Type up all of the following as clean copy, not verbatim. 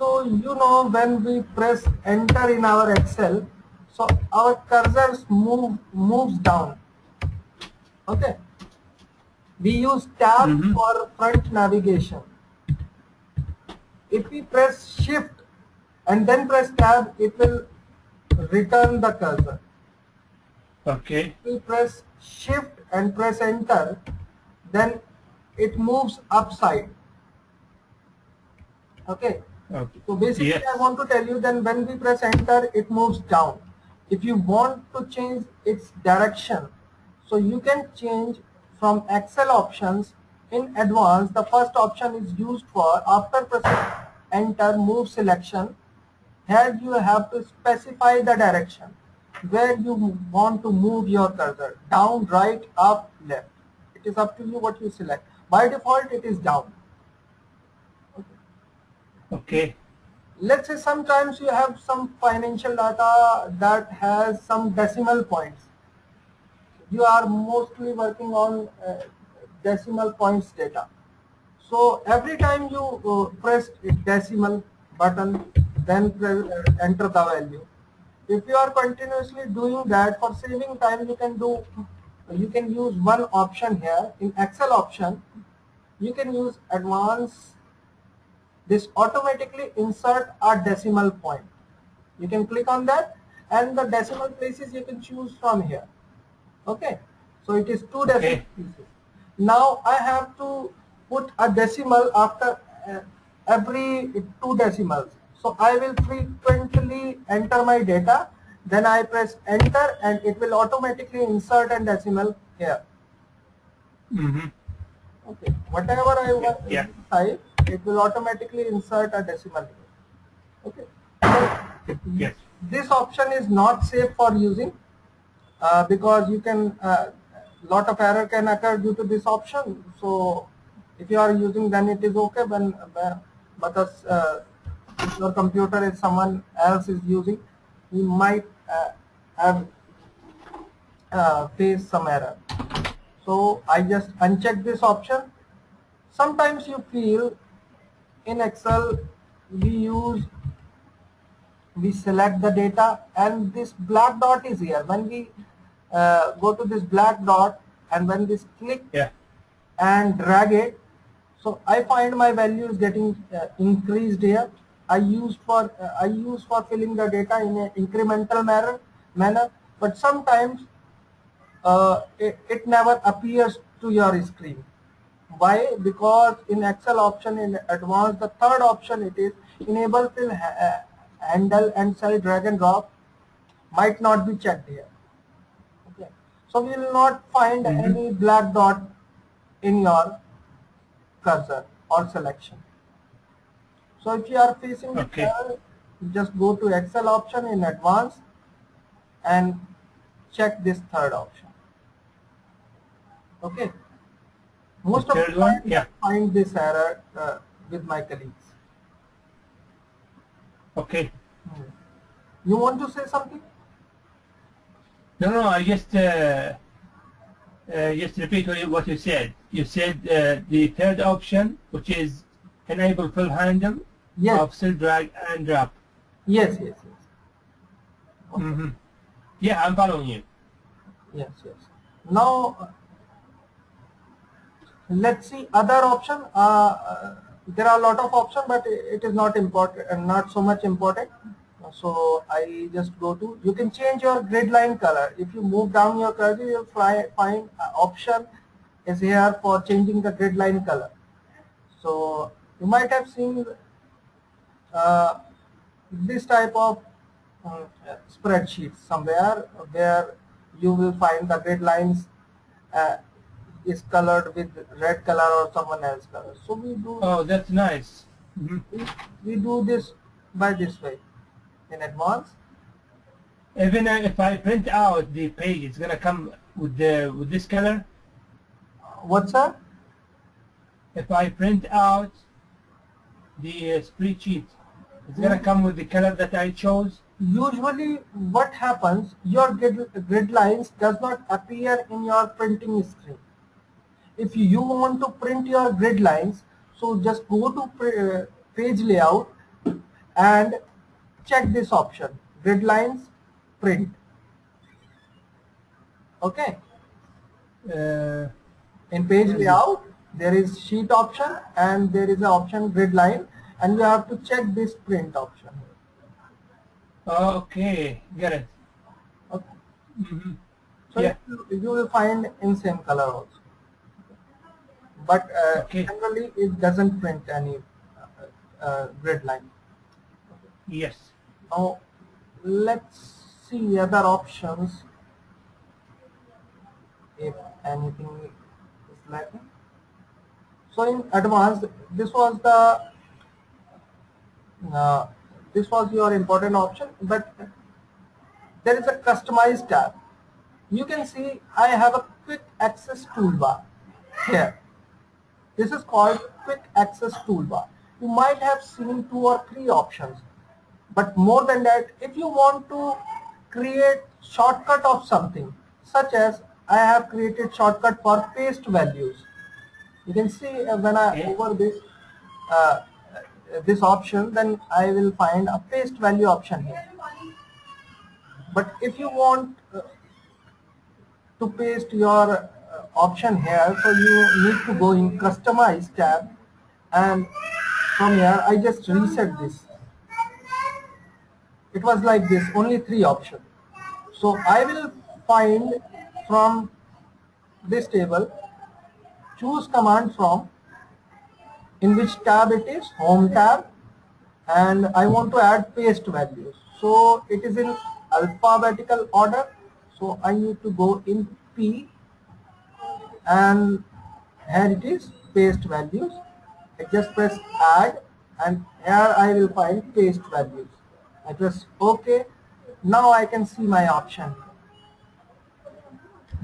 So you know, when we press enter in our Excel, so our cursor moves down. Okay. We use tab for front navigation. If we press shift and then press tab, it will return the cursor. Okay. If we press shift and press enter, then it moves upside. Okay. Okay. So basically, yes. I want to tell you then when we press enter, it moves down. If you want to change its direction, so you can change from Excel options in advance. The first option is used for after pressing enter move selection. Here you have to specify the direction where you want to move your cursor, down, right, up, left. It is up to you what you select. By default it is down. Okay. Let's say sometimes you have some financial data that has some decimal points. You are mostly working on decimal points data. So every time you press decimal button, then enter the value. If you are continuously doing that, for saving time, you can use one option here in Excel option. You can use advanced. This automatically insert a decimal point. You can click on that, and the decimal places you can choose from here. Okay, so it is two decimal places. Now I have to put a decimal after every two decimals. So I will frequently enter my data. Then I press enter, and it will automatically insert a decimal here. Okay, whatever I want to type, it will automatically insert a decimal here. Okay. Yes. This option is not safe for using because you can lot of error can occur due to this option. So if you are using, then it is okay. When but if your computer is someone else is using, you might face some error. So I just uncheck this option. Sometimes you feel in Excel we select the data and this black dot is here. When we go to this black dot and when this click and drag it, so I find my value is getting increased here. I use for filling the data in an incremental manner, but sometimes it never appears to your screen. Why? Because in Excel option in advanced, the third option it is enable fill handle and cell drag and drop might not be checked here. Okay, so we will not find any black dot in your cursor or selection. So if you are facing error, just go to Excel option in advanced and check this third option. Okay. Most of the time, I find this error with my colleagues. Okay. You want to say something? No. I just repeat what you said. You said the third option, which is enable full handle of cell drag and drop. Yes. Okay. Yeah, I'm following you. Yes. Now, let's see other option. There are a lot of options, but it is not important and not so much important. So I just go to. You can change your grid line color. If you move down your cursor, you'll find option is here for changing the grid line color. So you might have seen this type of spreadsheet somewhere where you will find the grid lines. Is colored with red color or someone else color. So we do. Oh, that's nice. We do this by this way in advance. Even if I print out the page, it's gonna come with the with this color. What's that? If I print out the spreadsheet, it's gonna come with the color that I chose. Usually, what happens? Your grid lines does not appear in your printing screen. If you want to print your grid lines, so just go to page layout and check this option, grid lines print. Okay. In page layout, there is sheet option and there is an option grid line, and you have to check this print option. Okay, get it. Okay. Mm-hmm. So yeah, you will find in same color also. But okay, generally it doesn't print any grid line. Yes. Now let's see other options, if anything is lacking. So in advanced, this was your important option, but there is a customized tab. You can see I have a quick access toolbar here. This is called quick access toolbar. You might have seen 2 or 3 options, but more than that, if you want to create shortcut of something, such as I have created shortcut for paste values. You can see when I over this this option, then I will find a paste value option here. But if you want to paste your option here, so you need to go in customize tab, and from here I just reset this. It was like this, only 3 options. So I will find from this table, choose command from, in which tab it is, home tab, and I want to add paste values. So it is in alphabetical order, so I need to go in P, and here it is, paste values. I just press add, and here I will find paste values. I press OK. Now I can see my option.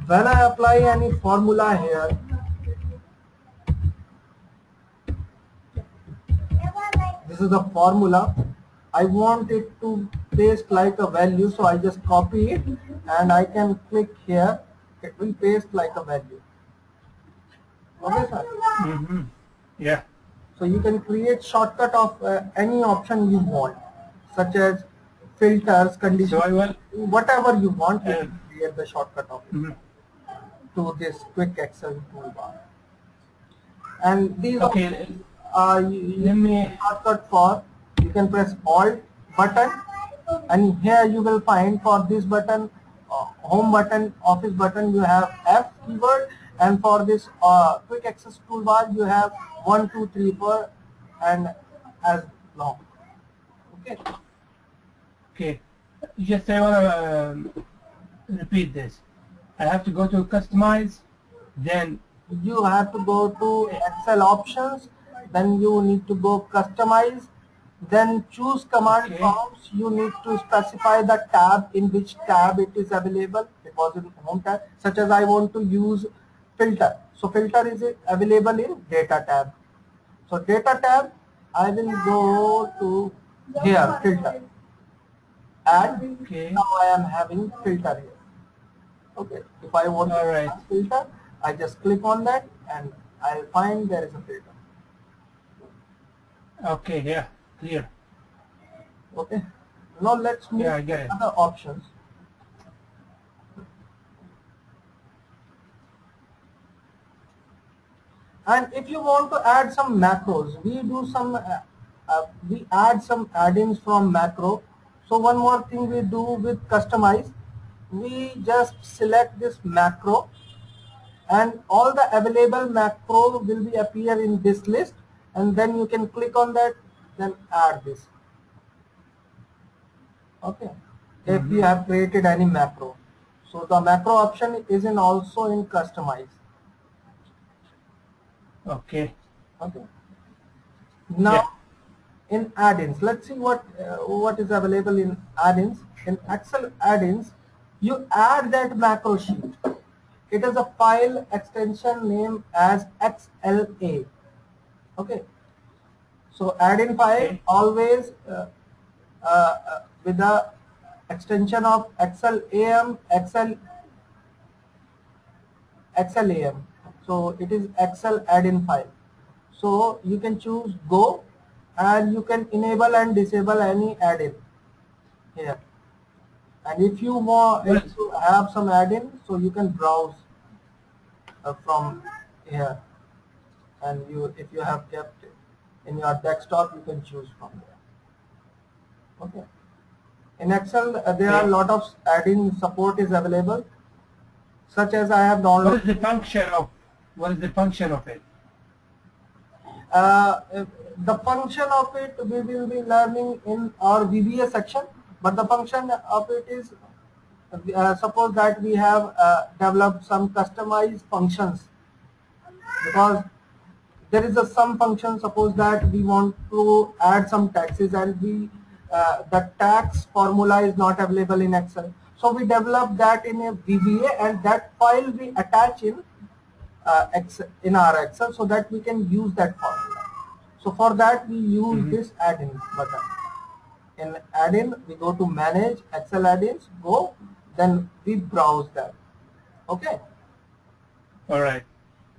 When I apply any formula here, this is the formula. I want it to paste like a value, so I just copy it and I can click here. It will paste like a value. Okay, sir? Mm-hmm. Yeah. So you can create shortcut of any option you want, such as filters, conditions, so I will, whatever you want, you can create the shortcut of it to this quick access toolbar. And these are shortcut for. You can press Alt button, and here you will find for this button, home button, office button, you have F keyword, and for this quick access toolbar you have 1, 2, 3, 4, and as long. Okay. Okay. Just I want to repeat this. I have to go to customize, then you have to go to Excel options, then you need to go customize. Then choose command prompts. You need to specify the tab, in which tab it is available. It was in home tab. Such as I want to use filter. So filter is available in data tab. So data tab, I will go to here, filter. And now I am having filter here. Okay. If I want to add filter, I just click on that and I will find there is a filter. Okay, yeah. Clear. Okay. Now let's move to other options. And if you want to add some macros, we do some, we add some add-ins from macro. So one more thing we do with customize, we just select this macro, and all the available macro will be appear in this list, and then you can click on that. Then add this. Okay. If you have created any macro, so the macro option is in also in customize. Okay. Okay. Now, in add-ins, let's see what is available in add-ins. In Excel add-ins, you add that macro sheet. It is a file extension named as XLA. Okay. So add-in file always with the extension of XLAM, XLAM. So it is Excel add-in file. So you can choose go and you can enable and disable any add-in here. And if you want to have some add-in, so you can browse from here, and if you have kept it in your desktop, you can choose from there. Okay. In Excel, there are a lot of add-in support is available, such as I have downloaded. What is the function of it? The function of it we will be learning in our VBA section, but the function of it is, suppose that we have developed some customized functions, because there is some function, suppose that we want to add some taxes and the tax formula is not available in Excel. So we develop that in a VBA, and that file we attach in Excel, in our Excel, so that we can use that formula. So for that we use this add-in button. In add-in we go to manage Excel add-ins, then we browse that. Okay. All right.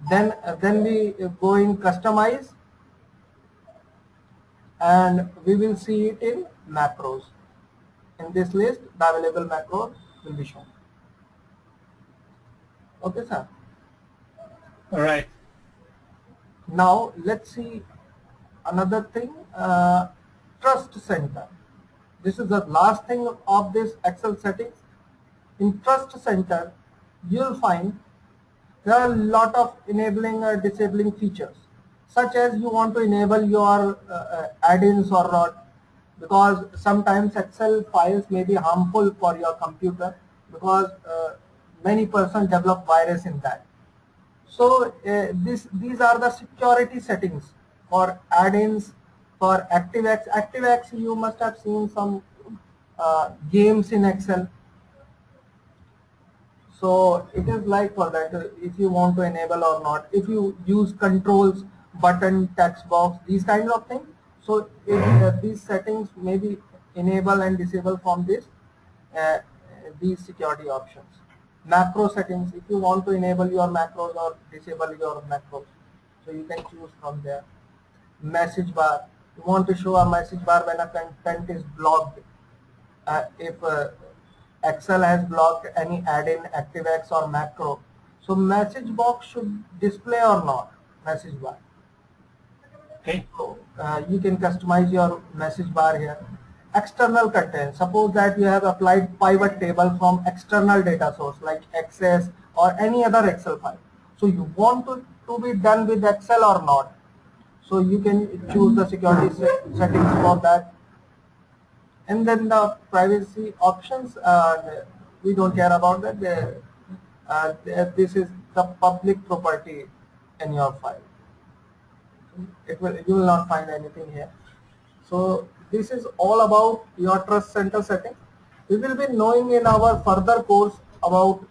Then we go in customize, and we will see it in macros. In this list, the available macros will be shown. Okay, sir. All right. Now let's see another thing. Trust Center. This is the last thing of this Excel settings. In Trust Center, you'll find there are a lot of enabling or disabling features, such as you want to enable your add-ins or not, because sometimes Excel files may be harmful for your computer, because many persons develop virus in that. So these are the security settings for add-ins, for ActiveX. ActiveX, you must have seen some games in Excel. So it is like for that, if you want to enable or not, if you use controls, button, text box, these kinds of things. So these settings may be enable and disable from this these security options. Macro settings, if you want to enable your macros or disable your macros, so you can choose from there. Message bar, you want to show a message bar when a content is blocked. If Excel has blocked any add-in, ActiveX or macro, so message box should display or not. Message bar. Okay. So, you can customize your message bar here. External content. Suppose that you have applied pivot table from external data source like Access or any other Excel file. So you want to be done with Excel or not. So you can choose the security settings for that. And then the privacy options. We don't care about that. This is the public property in your file. You will not find anything here. So this is all about your Trust Center setting. We will be knowing in our further course about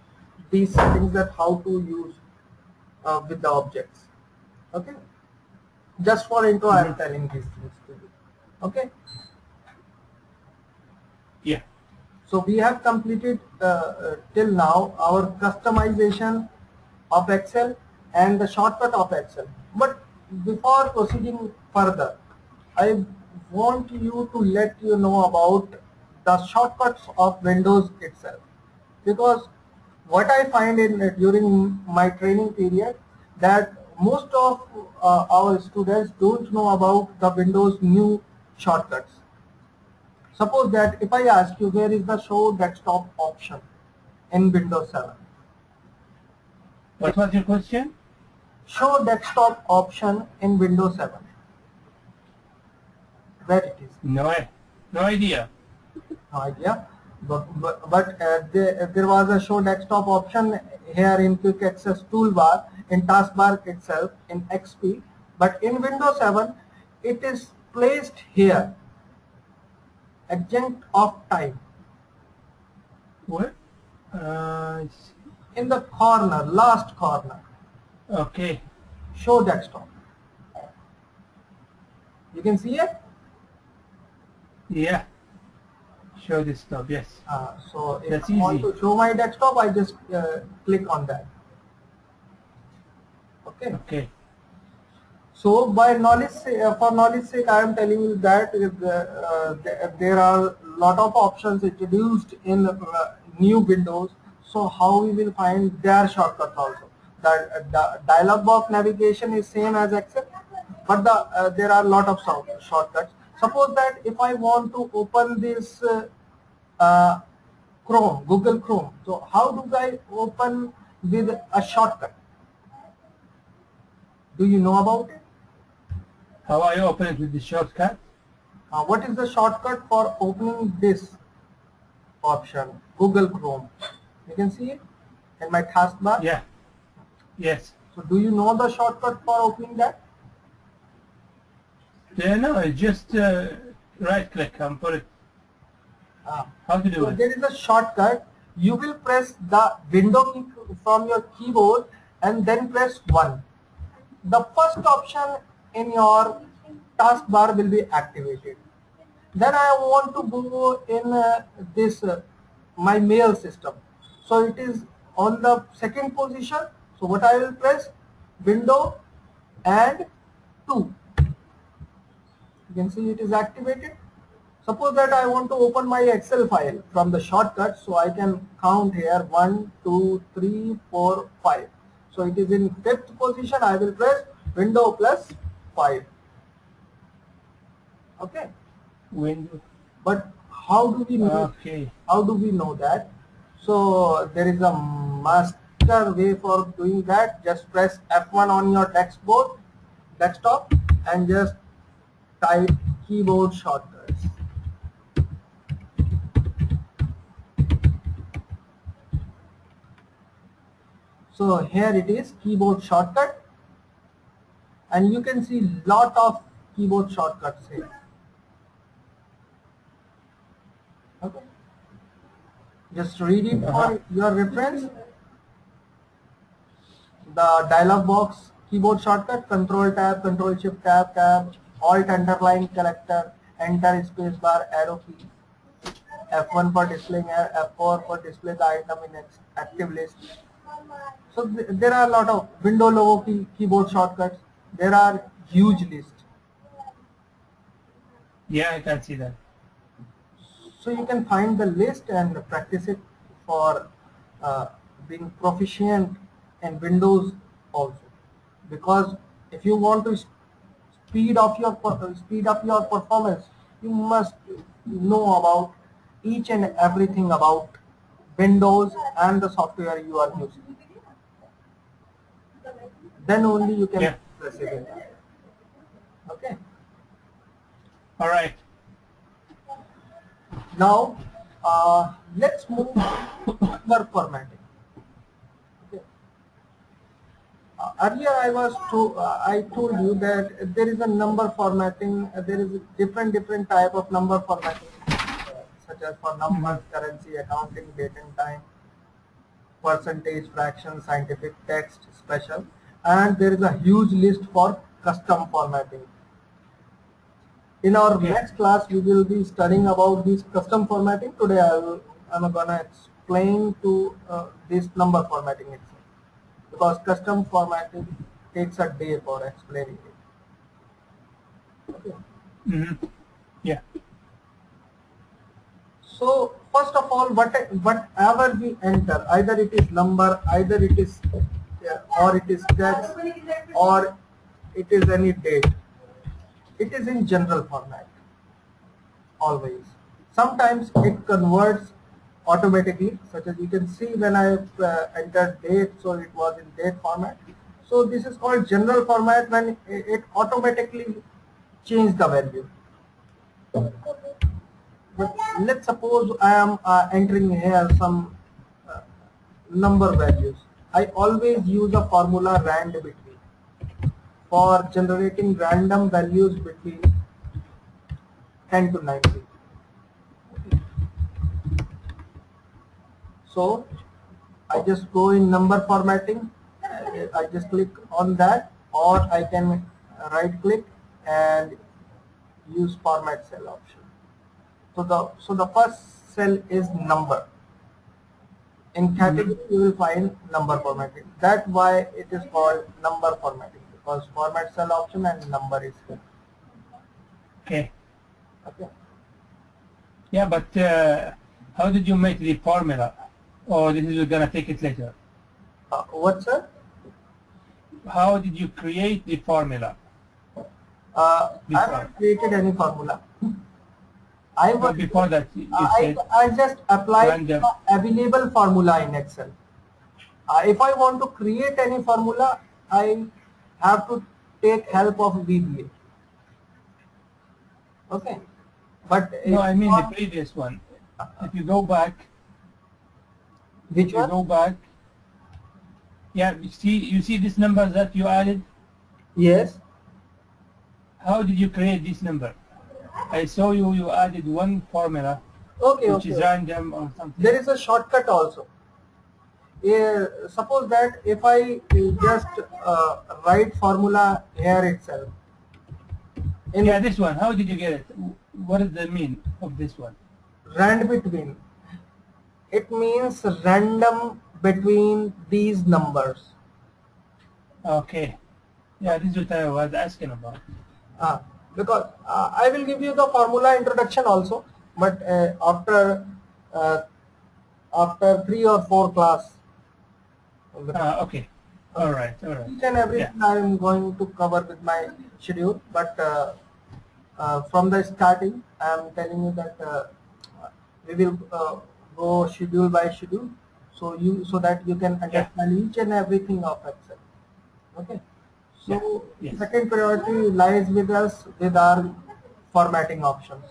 these settings, that how to use with the objects. Okay. Just for intro, I am telling these things to you. Okay. Yeah. So we have completed till now our customization of Excel and the shortcut of Excel. But before proceeding further, I want you to let you know about the shortcuts of Windows itself, because what I find in during my training period, that most of our students don't know about the Windows new shortcuts. Suppose that if I ask you, where is the show desktop option in Windows 7? What was your question? Show desktop option in Windows 7. Where it is? No idea. No idea. But there was a show desktop option here in Quick Access Toolbar, in Taskbar itself, in XP. But in Windows 7, it is placed here. Adjunct of time. What? In the corner, last corner. Okay. Show desktop. You can see it? Yeah. Show desktop, yes. So if I want to show my desktop, I just click on that. Okay. Okay. So by knowledge, for knowledge sake, I am telling you that there are lot of options introduced in new Windows. So how we will find their shortcuts also? The dialog box navigation is same as Excel, but the there are lot of shortcuts. Suppose that if I want to open this Chrome, Google Chrome, so how do I open with a shortcut? Do you know about it? How I open it with the shortcut? What is the shortcut for opening this option, Google Chrome? You can see it in my taskbar. Yeah. Yes. So do you know the shortcut for opening that? Yeah, no, just right click and put it. How to do so it? There is a shortcut. You will press the window key from your keyboard and then press 1. The first option in your taskbar will be activated. Then I want to go in this my mail system. So it is on the second position. So what I will press, window and 2. You can see it is activated. Suppose that I want to open my Excel file from the shortcut. So I can count here 1, 2, 3, 4, 5. So it is in 5th position. I will press window plus 5. Okay. Window. But how do we know? Okay. How do we know that? So there is a master way for doing that. Just press F1 on your desktop, and just type keyboard shortcuts. So here it is, keyboard shortcut, and you can see lot of keyboard shortcuts here. Okay. Just read it for your reference. The dialog box keyboard shortcut: Control Tab, Control Shift Tab, Alt Underline Character, Enter Space Bar, Arrow key. F1 for displaying, F4 for display the item in active list. So there are a lot of window logo keyboard shortcuts. There are huge list. Yeah, I can see that. So you can find the list and practice it for being proficient in Windows also. Because if you want to speed up your performance, you must know about each and everything about Windows and the software you are using. Then only you can press it. Okay. All right. Now let's move to other formatting. Okay. Earlier I told you that there is a number formatting. There is a different type of number formatting, such as for numbers, currency, accounting, date and time, percentage, fraction, scientific, text, special, and there is a huge list for custom formatting. In our next class, we will be studying about this custom formatting. Today, I'm gonna explain to this number formatting itself, because custom formatting takes a day for explaining it. Okay. Mm-hmm. Yeah. So first of all, whatever we enter, either it is number, either it is or it is text, or it is any date, it is in general format always. Sometimes it converts automatically, such as you can see when I entered date, so it was in date format. So this is called general format, when it automatically changes the value. But let's suppose I am entering here some number values. I always use a formula RAND between for generating random values between 10 to 90. So I just go in number formatting. I just click on that, or I can right click and use format cell option. So the first cell is number. In category you will find number formatting. That's why it is called number formatting. because format cell option and number is here. Okay. Yeah, but how did you make the formula? Or this is going to take it later? What, sir? How did you create the formula? I haven't created any formula. I was, but before that, I just applied the available formula in Excel. If I want to create any formula, I have to take help of VBA. Okay, but no, I mean the previous one. If you go back, yeah, you see these numbers that you added. Yes. How did you create this number? I saw you added one formula, which is random or something. There is a shortcut also. Suppose that if I just write formula here itself. Yeah, this one. How did you get it? What is the mean of this one? RAND between. It means random between these numbers. Okay. Yeah, this is what I was asking about. Because I will give you the formula introduction also, but after 3 or 4 class. Okay. All right. Each and every thing I am going to cover with my schedule, but from the starting, I am telling you that we will go schedule by schedule, so that you can understand each and everything of Excel. Okay. So second priority lies with us with our formatting options.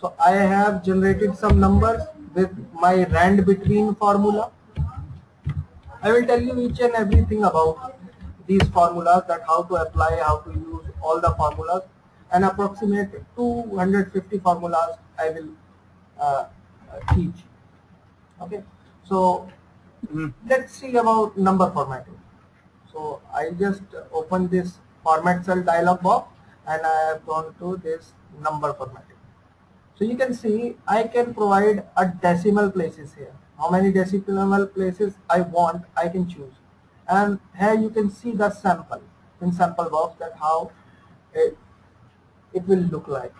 So I have generated some numbers with my rand between formula. I will tell you each and everything about these formulas, that how to apply, how to use all the formulas, and approximate 250 formulas I will teach. Okay, so let's see about number formatting. So I just open this format cell dialog box and I have gone to this number formatting. So you can see I can provide a decimal places here. How many decimal places I want, I can choose. And here you can see the sample in sample box, that how it will look like.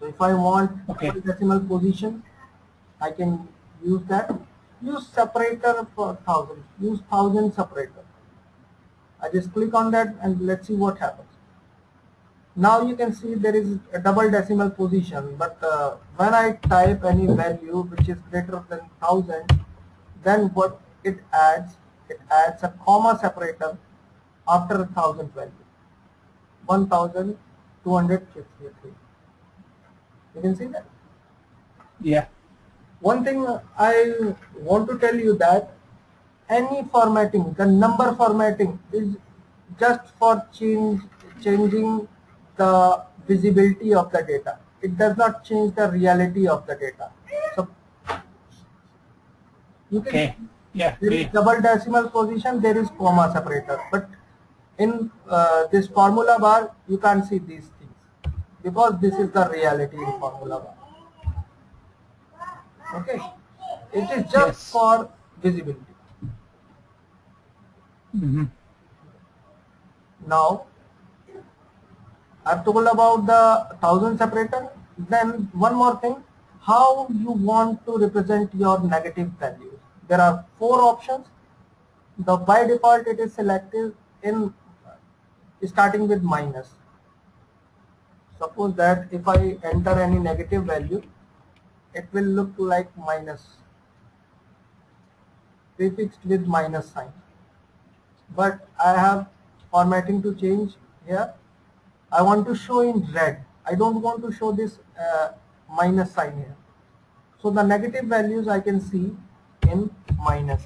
So if I want decimal position, I can use that. Use separator for 1000. Use 1000 separator. I just click on that and let's see what happens. Now you can see there is a double decimal position, but when I type any value which is greater than 1000, then what it adds a comma separator after 1000 value. 1253. You can see that? Yeah. One thing I want to tell you that any formatting, the number formatting is just for changing the visibility of the data. It does not change the reality of the data. So you can there is double decimal position, there is comma separator, but in this formula bar you can't see these things because this is the reality in formula bar. Okay, it is just for visibility. Now, I've told about the 1000 separator. Then one more thing, how you want to represent your negative values. There are 4 options. By default, it is selected in starting with minus. Suppose that if I enter any negative value, it will look like minus, prefixed with minus sign. But I have formatting to change here. I want to show in red. I don't want to show this minus sign here. So the negative values I can see in minus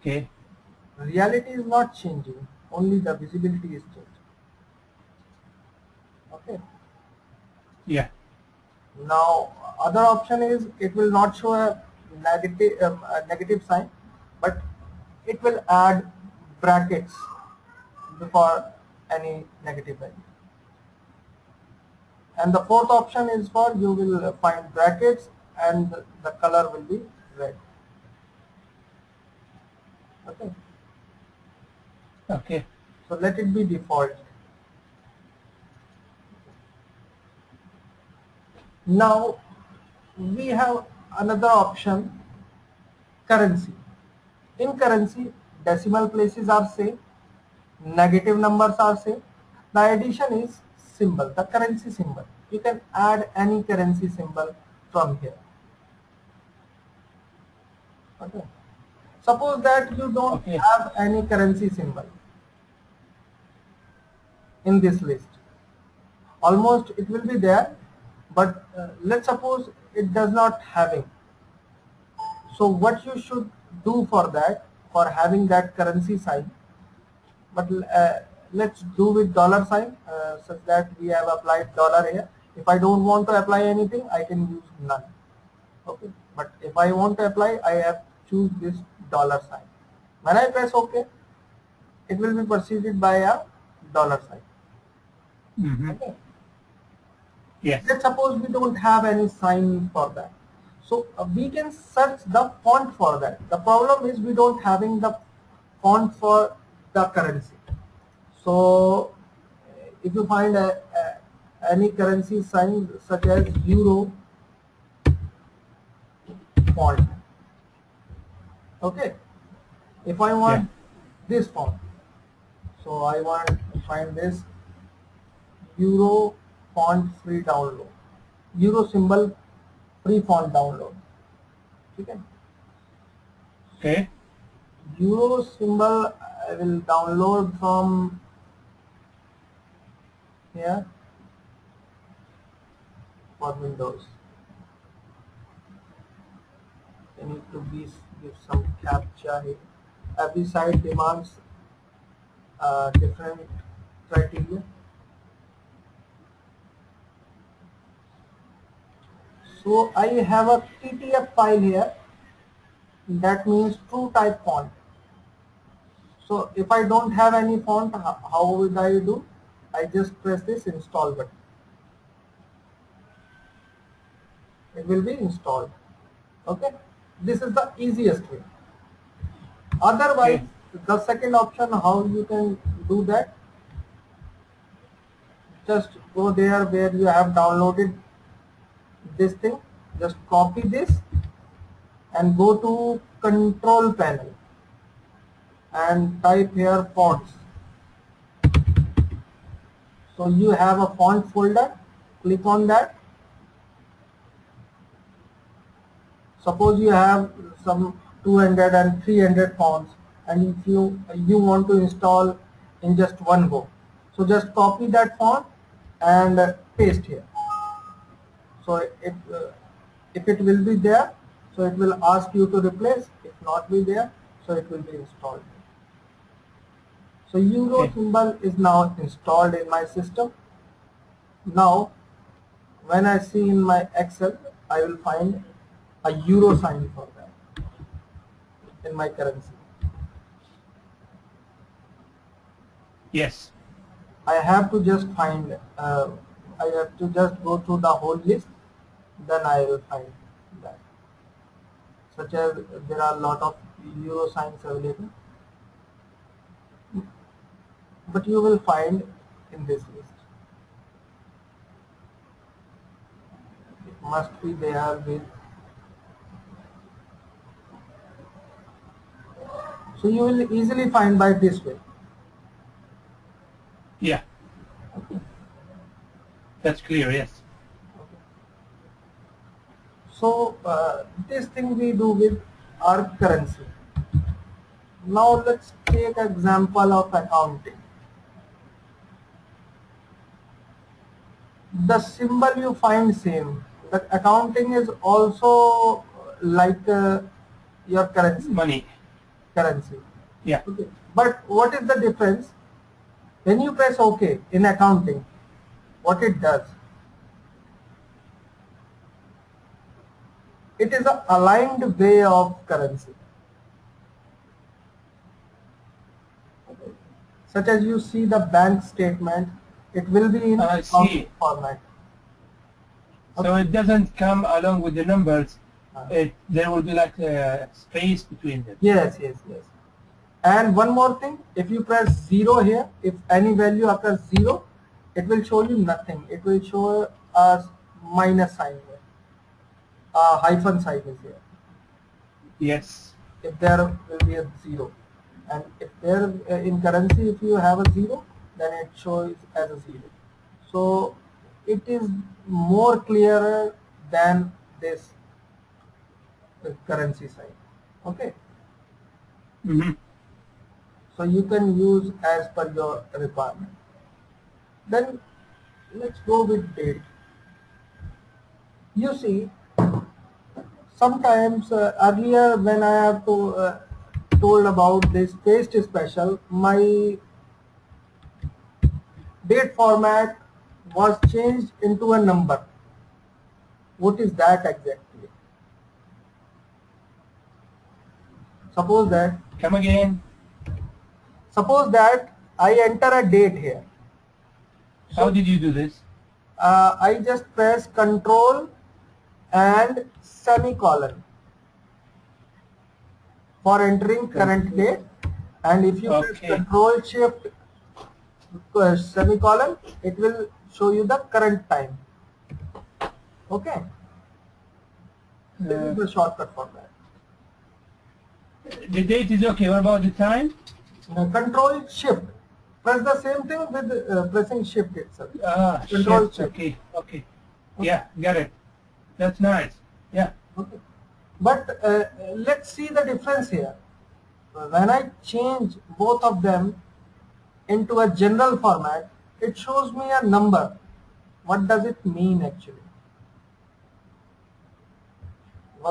here. Okay. Reality is not changing. Only the visibility is changing. Okay. Yeah. Now other option is it will not show a negative sign, but it will add brackets before any negative value. And the 4th option is for you will find brackets and the color will be red. Okay. Okay, so let it be default. Now we have another option, currency. In currency, decimal places are same, negative numbers are same. The addition is symbol, the currency symbol. You can add any currency symbol from here. Okay. Suppose that you don't have any currency symbol in this list. Almost it will be there, but let's suppose it does not having. So what you should do for that, for having that currency sign, but let's do with dollar sign, such that we have applied dollar here. If I don't want to apply anything, I can use none. Okay, but if I want to apply, I have choose this dollar sign. When I press OK, it will be preceded by a dollar sign. Okay. Yes. Let's suppose we don't have any sign for that. So we can search the font for that. The problem is we don't having the font for the currency. So if you find any currency sign such as euro font. Okay, if I want this font, so I want to find this euro font free download, euro symbol free font download. Okay. Okay. Euro symbol I will download from here for Windows. I need to be. Give some captcha here. Every site demands different criteria. So I have a TTF file here. That means true type font. So if I don't have any font, how would I do? I just press this install button. It will be installed. Okay. This is the easiest way. Otherwise, the second option, how you can do that? Just go there where you have downloaded this thing. Just copy this and go to control panel and type here fonts. So you have a font folder. Click on that. Suppose you have some 200 and 300 fonts, and if you want to install in just one go, so just copy that font and paste here. So if it will be there, so it will ask you to replace. If not be there, so it will be installed. So euro symbol is now installed in my system. Now, when I see in my Excel, I will find a euro sign for that in my currency. Yes. I have to just find, I have to just go through the whole list, then I will find that. Such as there are a lot of euro signs available, but you will find in this list. It must be there with. So you will easily find by this way. Yeah. Okay. That's clear, yes. Okay. So this thing we do with our currency. Now let's take example of accounting. The symbol you find same. But accounting is also like your currency. Money. Currency. Yeah. Okay. But what is the difference? When you press OK in accounting, what it does? It is an aligned way of currency. Okay. Such as you see the bank statement, it will be in accounting format. Okay. So it doesn't come along with the numbers. There will be like a space between them. Yes, yes, yes. And one more thing, if you press 0 here, if any value after 0, it will show you nothing. It will show a minus sign here, a hyphen sign is here. Yes. If there will be a 0, and if there in currency, if you have a 0, then it shows as a 0. So it is more clearer than this currency sign. Okay. Mm-hmm. So you can use as per your requirement. Then let's go with date. You see, sometimes earlier when I have to, told about this paste special, my date format was changed into a number. What is that exactly? Suppose that. Come again. Suppose that I enter a date here. So, how did you do this? I just press Control and semicolon for entering current date, and if you press Control Shift semicolon, it will show you the current time. Okay. This is the shortcut for that. The date is okay. What about the time? Control Shift. Press the same thing with pressing Shift itself. Control Shift. Okay. Okay. Yeah, got it. That's nice. Yeah. Okay. But let's see the difference here. When I change both of them into a general format, it shows me a number. What does it mean actually?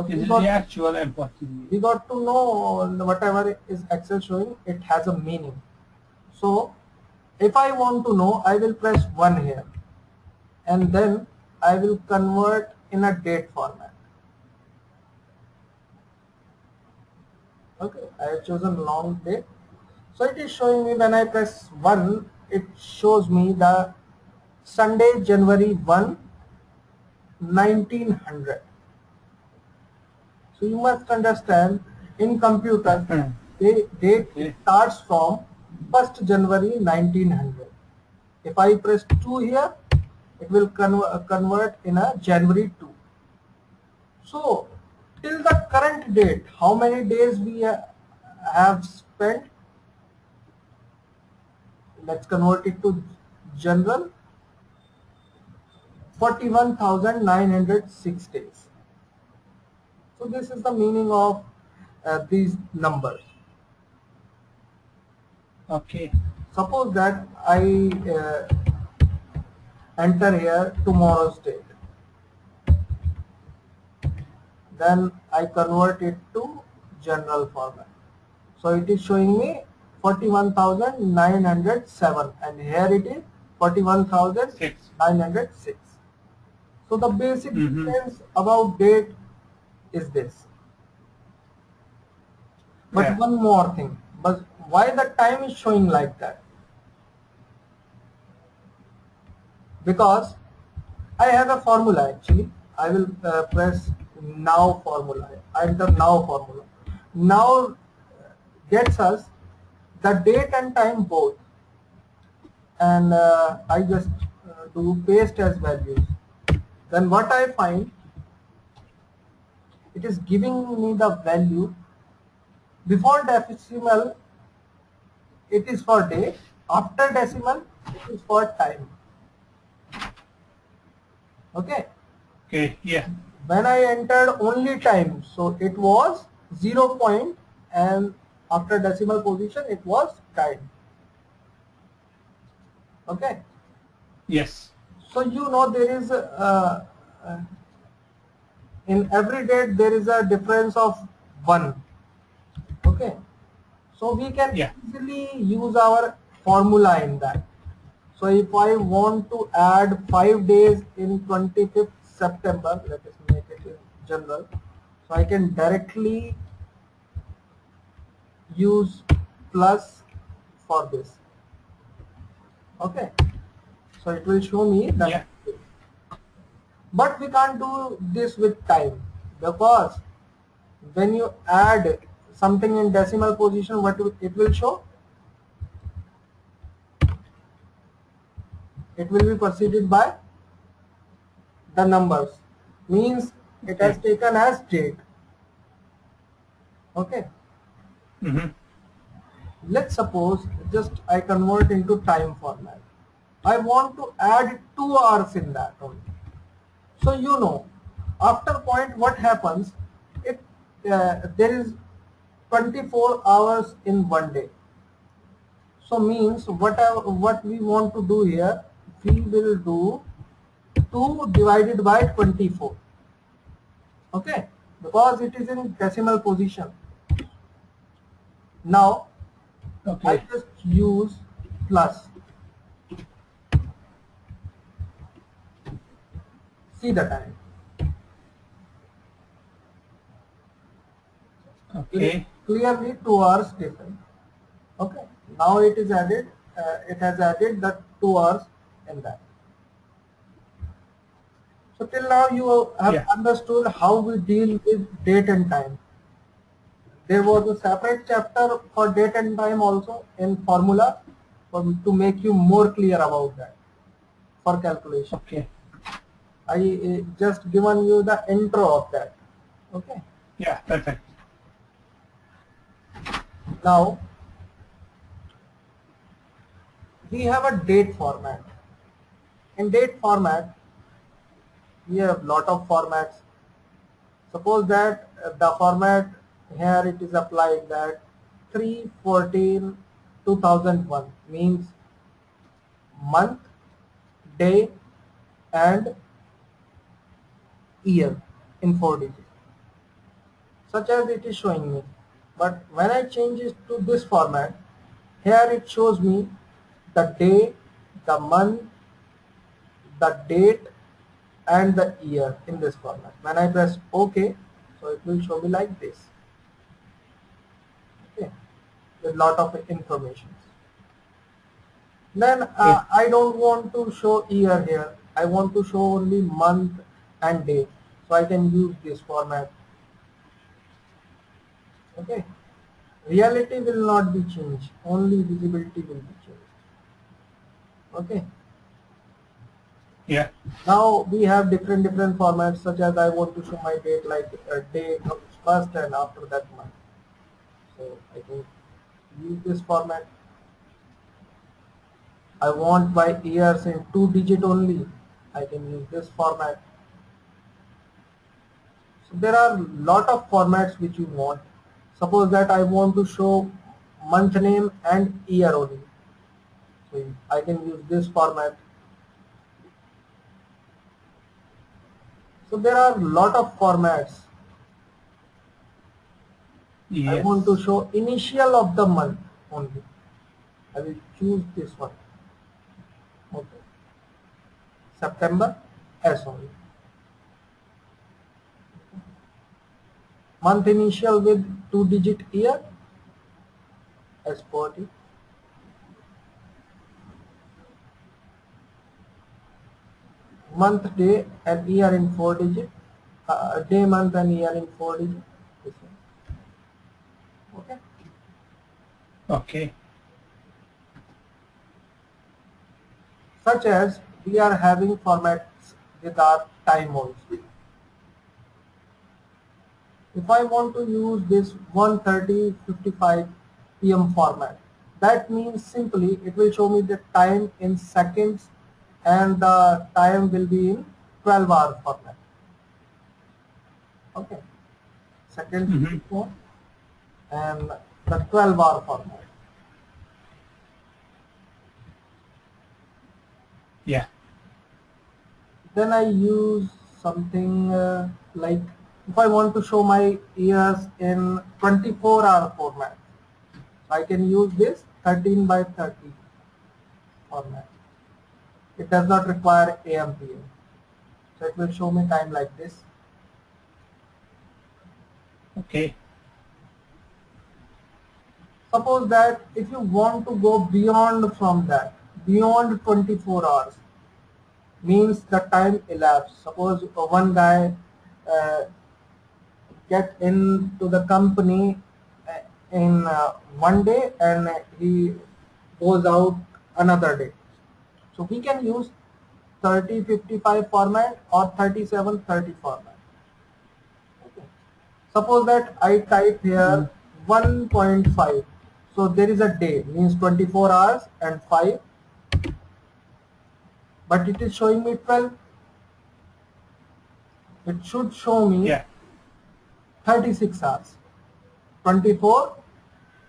This is the actual input. We got to know whatever is Excel showing, it has a meaning. So, if I want to know, I will press 1 here, and then I will convert in a date format. Okay, I have chosen long date. So it is showing me when I press 1, it shows me the Sunday, January 1, 1900. So you must understand, in computer, the date starts from 1st January 1900. If I press 2 here, it will convert in a January 2. So, till the current date, how many days we have spent? Let's convert it to general. 41,906 days. So this is the meaning of these numbers. Okay. Suppose that I enter here tomorrow's date. Then I convert it to general format. So it is showing me 41,907, and here it is 41,906. So the basic difference about date is this. But one more thing, but why the time is showing like that? Because I have a formula actually. I will press now formula. I enter now formula. Now gets us the date and time both, and I just do paste as values. Then what I find, it is giving me the value before decimal. It is for day. After decimal, it is for time. Okay. Okay. Yeah. When I entered only time, so it was 0 point, and after decimal position, it was time. Okay. Yes. So you know there is in every date there is a difference of 1. Okay, so we can easily use our formula in that. So if I want to add 5 days in 25th September, let us make it in general. So I can directly use plus for this. Okay, so it will show me that. Yeah. But we can't do this with time, because when you add something in decimal position, what it will show? It will be preceded by the numbers, means it has taken as date. Okay. Let's suppose just I convert into time format. I want to add 2 hours in that only. So you know, after point what happens? It there is 24 hours in one day. So means what we want to do here, we will do 2 divided by 24. Okay, because it is in decimal position. Now, okay, I just use plus. See the time. Okay. Clearly 2 hours different. Okay. Now it is added. It has added the 2 hours in that. So till now you have understood how we deal with date and time. There was a separate chapter for date and time also in formula, to make you more clear about that for calculation. Okay. I just given you the intro of that. Okay. Yeah. Perfect. Now we have a date format. In date format, we have lot of formats. Suppose that the format here it is applied that 3/14/2001 means month, day, and year in 4 digits, such as it is showing me. But when I change it to this format, here it shows me the day, the month, the date, and the year in this format. When I press OK, so it will show me like this. Okay, with lot of information. Then I don't want to show year here. I want to show only month and date. So I can use this format. Okay, reality will not be changed, only visibility will be changed. Okay. Yeah. Now we have different formats, such as I want to show my date like date of first and after that month. So I can use this format. I want my years in 2 digit only. I can use this format. So there are lot of formats which you want. Suppose that I want to show month name and year only. So I can use this format. So there are lot of formats. Yes. I want to show initial of the month only. I will choose this one. Okay. September S only. Month initial with 2 digit, year as 40. Month, day, and year in 4 digit. Day, month, and year in 4 digit. This one. Okay. Okay. Such as we are having formats with our time also. If I want to use this 1:30:55 PM format, that means simply it will show me the time in seconds and the time will be in 12-hour format. Okay, seconds and the 12-hour format. Yeah. Then I use something like, if I want to show my years in 24-hour format, I can use this 13/30 format. It does not require AM/PM, so it will show me time like this. Okay. Suppose that if you want to go beyond from that, beyond 24 hours, means the time elapsed. Suppose one guy get into the company in one day and he goes out another day. So we can use 30-55 format or 37-30 format. Okay. Suppose that I type here 1.5. So there is a day, means 24 hours and 5. But it is showing me 12. It should show me 36 hours. 24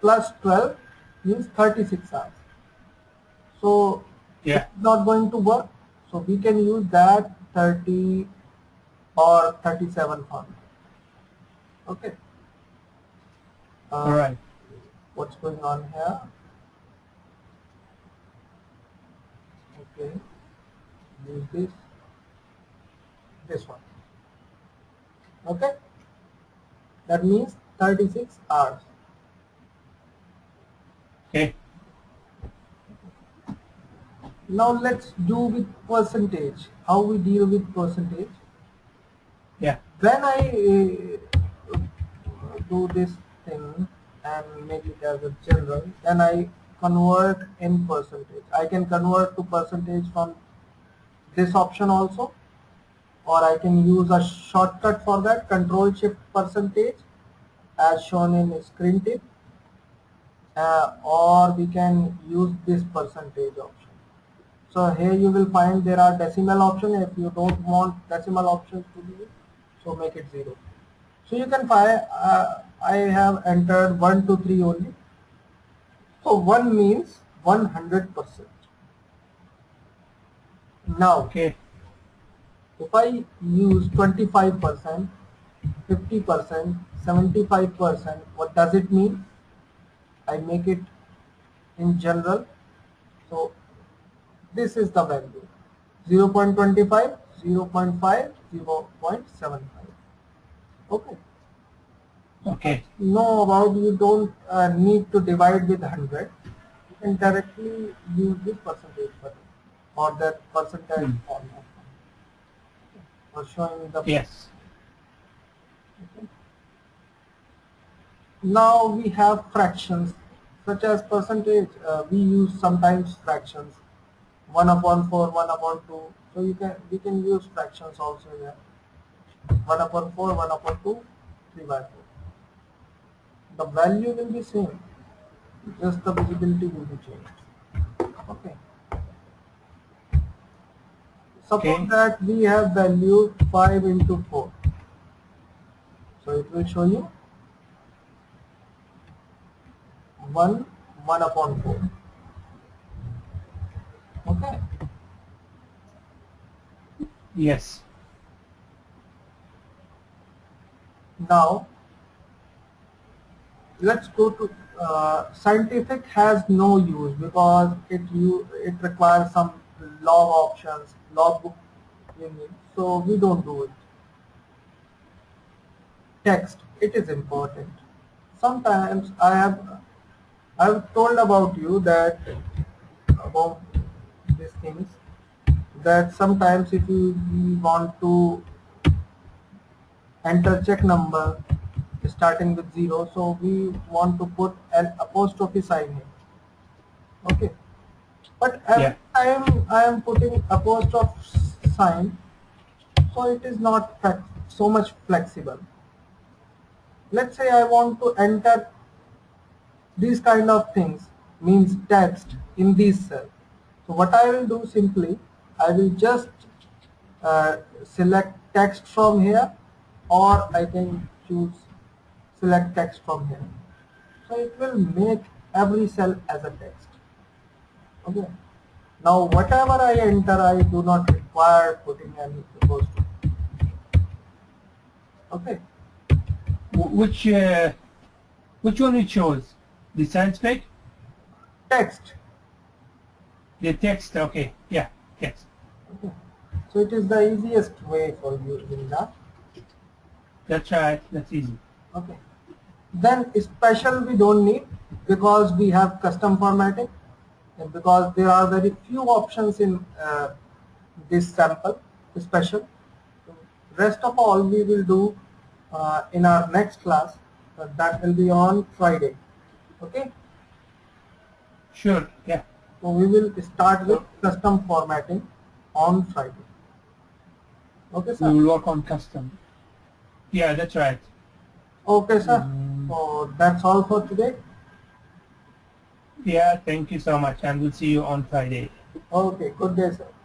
plus 12 means 36 hours. So it's not going to work. So we can use that 30 or 37 format. Okay. All right. What's going on here? Okay. Use this one. Okay. That means 36 hours. Okay. Now let's do with percentage. How we deal with percentage? When I do this thing and make it as a general, then I convert in percentage. I can convert to percentage from this option also, or I can use a shortcut for that, Control-Shift-Percentage as shown in screen tip, or we can use this percentage option. So here you will find there are decimal options. If you don't want decimal options to be used, so make it 0. So you can find I have entered 1 to 3 only. So 1 means 100%. Now, if I use 25%, 50%, 75%, what does it mean? I make it in general. So this is the value: 0.25, 0.5, 0.75. Okay. Okay. No, about you don't need to divide with 100. You can directly use this percentage button or that percentage format. For showing the Okay. Now we have fractions such as percentage. We use sometimes fractions, 1/4, 1/2. So we can use fractions also here. 1/4, 1/2, 3/4. The value will be same, just the visibility will be changed. Okay. Suppose that we have value 5 into 4. So it will show you 1/4. Okay. Yes. Now let's go to scientific has no use because it requires some log options, logbook, so we don't do it. Text, it is important. Sometimes I have told about you that about these things, that sometimes if we want to enter check number starting with 0, so we want to put an apostrophe sign here. Okay. But I am putting apostrophe sign, so it is not so much flexible. Let's say I want to enter these kind of things, means text in this cell. So what I will do simply, I will just select text from here, or I can choose select text from here. So it will make every cell as a text. Okay. Now whatever I enter, I do not require putting any apostrophe. Okay. Which one you chose? The scientific? Text. The text. Okay. Yeah. Text. Okay. So it is the easiest way for using that. That's right. That's easy. Okay. Then special we don't need because we have custom formatting. Because there are very few options in this sample special. Rest of all we will do in our next class. That will be on Friday. Okay. Sure. Yeah. So we will start with custom formatting on Friday. Okay, sir. We will work on custom. Yeah, that's right. Okay, sir. So that's all for today. Yeah, thank you so much, and we'll see you on Friday. Okay, good day, sir.